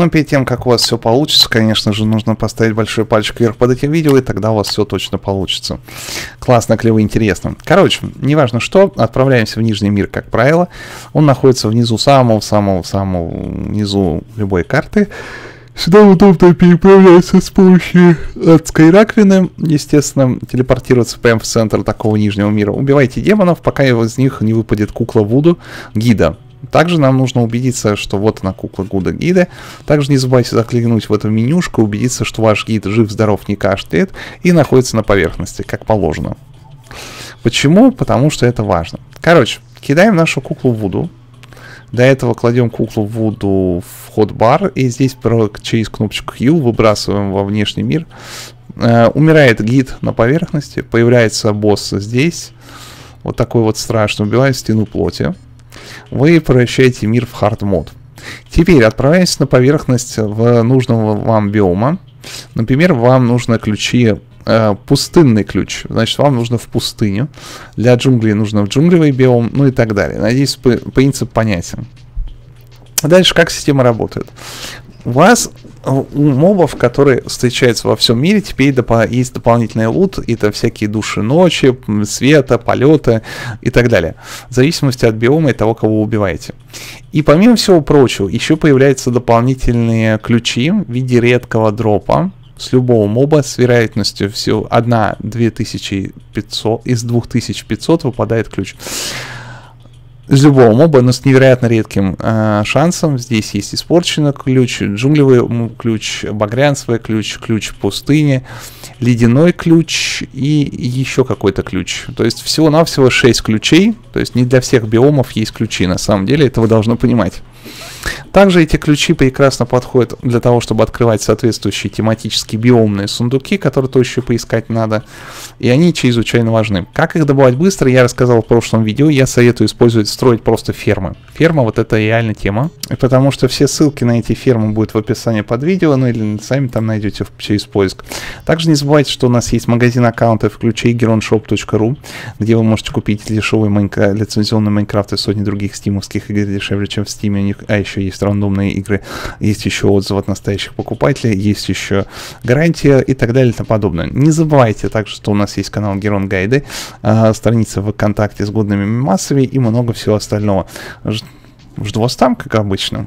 Но перед тем, как у вас все получится, конечно же, нужно поставить большой пальчик вверх под этим видео, и тогда у вас все точно получится. Классно, клево, интересно. Короче, неважно что, отправляемся в Нижний мир, как правило. Он находится внизу, самого-самого-самого внизу любой карты. Сюда удобно переправляться с помощью адской раковины. Естественно, телепортироваться прямо в центр такого Нижнего мира. Убивайте демонов, пока из них не выпадет кукла Вуду, гида. Также нам нужно убедиться, что вот она, кукла гида. Также не забывайте закликнуть в эту менюшку, убедиться, что ваш гид жив, здоров, не кашляет и находится на поверхности, как положено. Почему? Потому что это важно. Короче, кидаем нашу куклу Вуду. До этого кладем куклу Вуду в хот-бар и здесь через кнопочку Q выбрасываем во внешний мир. Умирает гид на поверхности, появляется босс здесь. Вот такой вот страшный, убивает стену плоти. Вы превращаете мир в хард-мод. Теперь отправляйтесь на поверхность в нужного вам биома. Например, вам нужны ключи, пустынный ключ. Значит, вам нужно в пустыню. Для джунглей нужно в джунглевый биом, ну и так далее. Надеюсь, принцип понятен. Дальше, как система работает. У вас, у мобов, которые встречаются во всем мире, теперь есть дополнительный лут. Это всякие души ночи, света, полета и так далее. В зависимости от биома и того, кого вы убиваете. И помимо всего прочего, еще появляются дополнительные ключи в виде редкого дропа. С любого моба с вероятностью всего 1-2500 из 2500 выпадает ключ. Из любого моба, но с невероятно редким шансом. Здесь есть испорченный ключ, джунглевый ключ, багрянцевый ключ, ключ пустыни, ледяной ключ и еще какой-то ключ. То есть всего-навсего 6 ключей. То есть не для всех биомов есть ключи, на самом деле, это вы должны понимать. Также эти ключи прекрасно подходят для того, чтобы открывать соответствующие тематические биомные сундуки, которые тоже еще поискать надо. И они чрезвычайно важны. Как их добывать быстро, я рассказал в прошлом видео. Я советую использовать, строить просто фермы. Ферма, вот это реально тема. И потому что все ссылки на эти фермы будут в описании под видео, ну или сами там найдете через поиск. Также не забывайте, что у нас есть магазин аккаунтов ключей GeronShop.ru, где вы можете купить дешевый лицензионный Майнкрафт и сотни других стимовских игр дешевле, чем в Стиме. А еще есть рандомные игры, есть еще отзывы от настоящих покупателей, есть еще гарантия и так далее и тому подобное. Не забывайте также, что у нас есть канал GeronGuide, страница ВКонтакте с годными массами и много всего остального. Жду вас там, как обычно.